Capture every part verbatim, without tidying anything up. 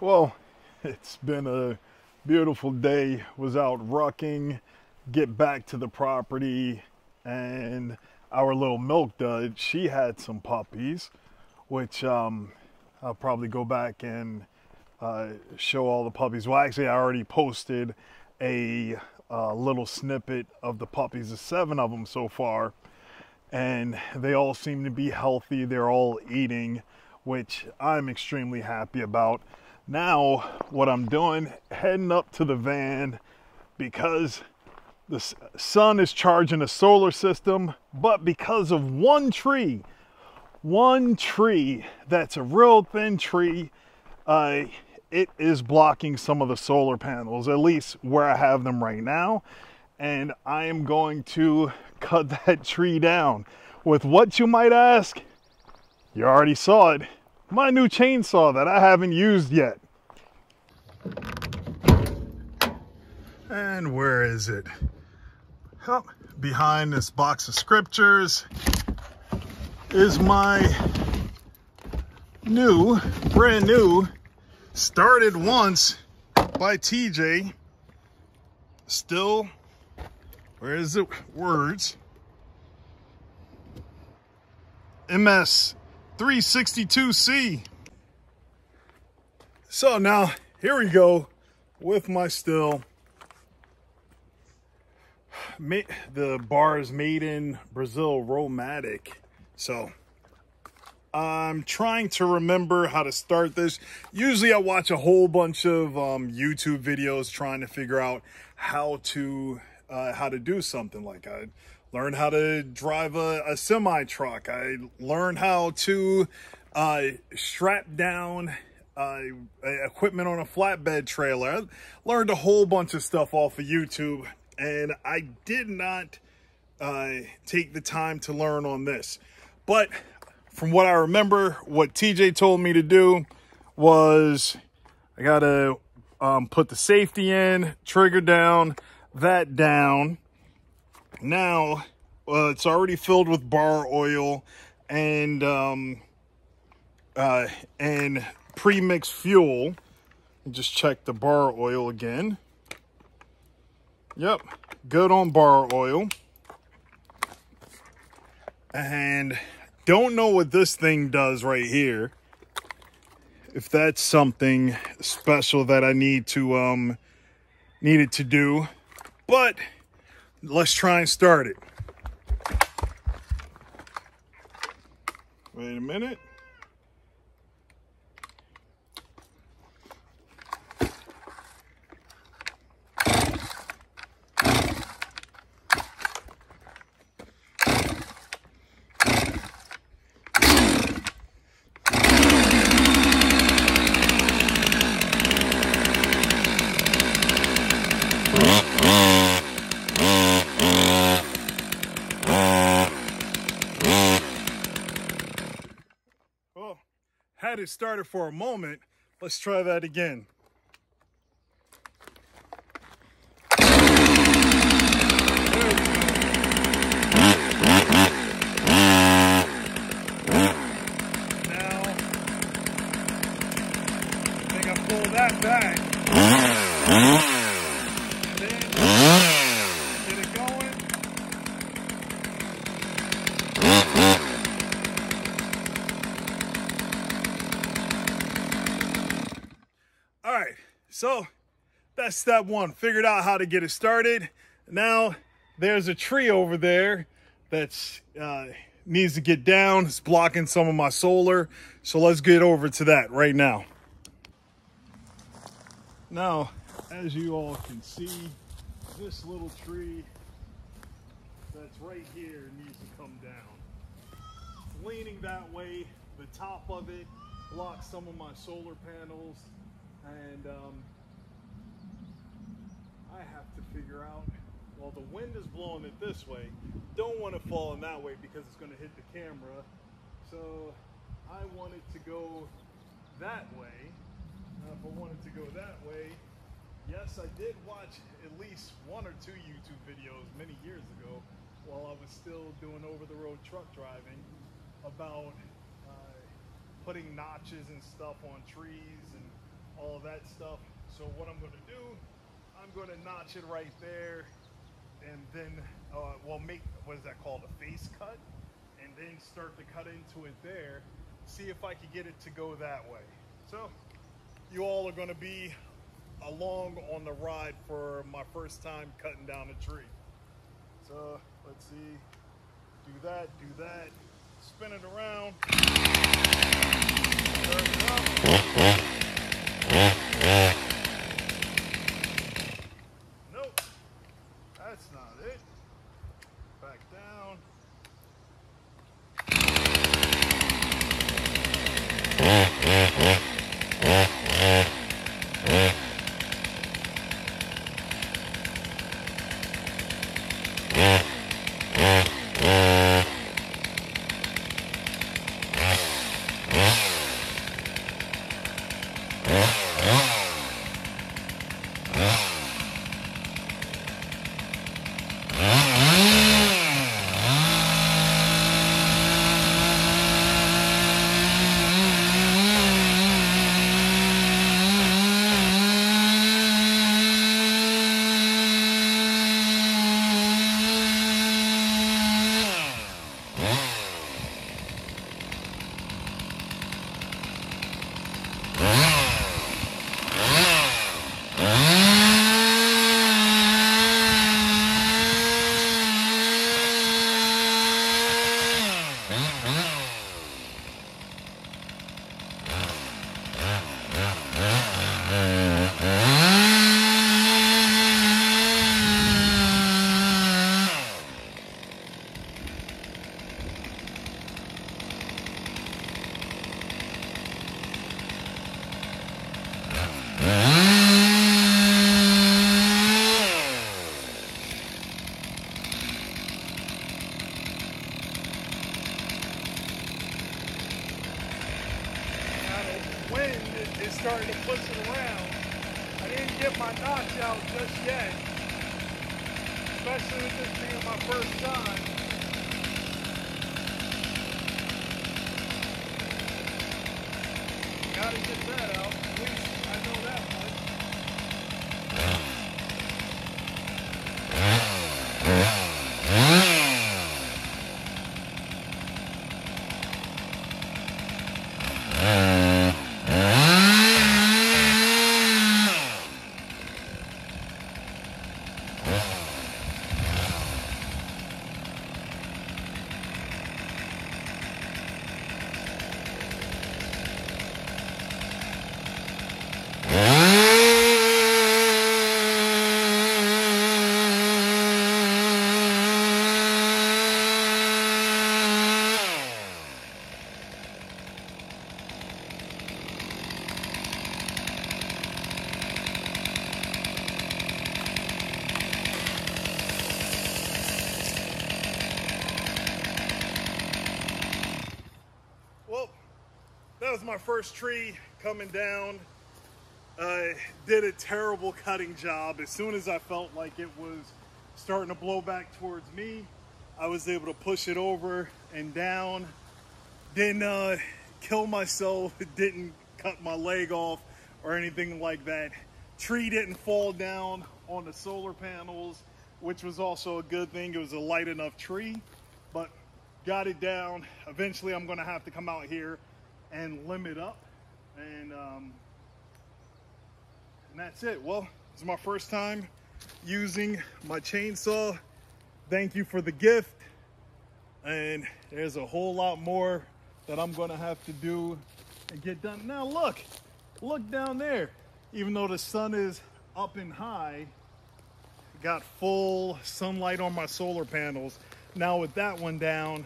Well, it's been a beautiful day. Was out rucking, get back to the property, and our little Milk Dud, she had some puppies, which um, I'll probably go back and uh, show all the puppies. Well, actually, I already posted a uh, little snippet of the puppies. There's seven of them so far, and they all seem to be healthy. They're all eating, which I'm extremely happy about. Now, what I'm doing, heading up to the van because the sun is charging the solar system, but because of one tree, one tree that's a real thin tree, uh, it is blocking some of the solar panels, at least where I have them right now. And I am going to cut that tree down with what, you might ask? You already saw it. My new chainsaw that I haven't used yet. And where is it? Oh, behind this box of scriptures is my new, brand new, started once by T J, Stihl, where is it? Words. M S three sixty-two C. So now here we go with my Stihl. The bar is made in Brazil, Romatic. So I'm trying to remember how to start this. Usually I watch a whole bunch of um, YouTube videos trying to figure out how to uh, how to do something. Like I learned how to drive a, a semi-truck. I learned how to uh, strap down uh, equipment on a flatbed trailer. I learned a whole bunch of stuff off of YouTube, and I did not uh, take the time to learn on this. But from what I remember, what T J told me to do was I gotta um, put the safety in, trigger down, that down. Now uh, it's already filled with bar oil and um uh and pre-mixed fuel. Just check the bar oil again. Yep, good on bar oil. And don't know what this thing does right here, if that's something special that I need to um needed to do, but let's try and start it. Wait a minute. Had it started for a moment. Let's try that again. Now, I think I pull that back. And then, get it going. All right, so that's step one. Figured out how to get it started. Now there's a tree over there that's uh, needs to get down. It's blocking some of my solar. So let's get over to that right now. Now, as you all can see, this little tree that's right here needs to come down. It's leaning that way. The top of it blocks some of my solar panels. And um, I have to figure out, well, the wind is blowing it this way. Don't want to fall in that way because it's going to hit the camera. So I want it to go that way. Uh, if I want it to go that way, yes, I did watch at least one or two YouTube videos many years ago while I was still doing over-the-road truck driving about uh, putting notches and stuff on trees and all of that stuff. So what I'm gonna do, I'm gonna notch it right there, and then uh, well, make, what is that called, a face cut, and then start to cut into it there, see if I could get it to go that way. So you all are gonna be along on the ride for my first time cutting down a tree. So let's see, do that, do that, spin it around. Nope, that's not it. Back down. Starting to push it around. I didn't get my notch out just yet, especially with this being my first time. Gotta get that out, at least I know that much. That was my first tree coming down. I uh, did a terrible cutting job. As soon as I felt like it was starting to blow back towards me, I was able to push it over and down. Didn't uh, kill myself, didn't cut my leg off or anything like that. Tree didn't fall down on the solar panels, which was also a good thing. It was a light enough tree, but got it down. Eventually I'm gonna have to come out here and limb it up, and um, and that's it. Well, it's my first time using my chainsaw. Thank you for the gift, and there's a whole lot more that I'm gonna have to do and get done. Now look, look down there. Even though the sun is up and high, got full sunlight on my solar panels. Now with that one down,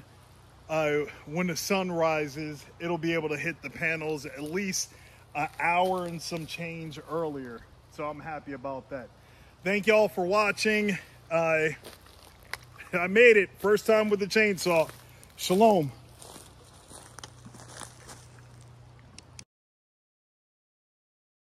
Uh, when the sun rises, it'll be able to hit the panels at least an hour and some change earlier. So I'm happy about that. Thank y'all for watching. Uh, I made it. First time with the chainsaw. Shalom.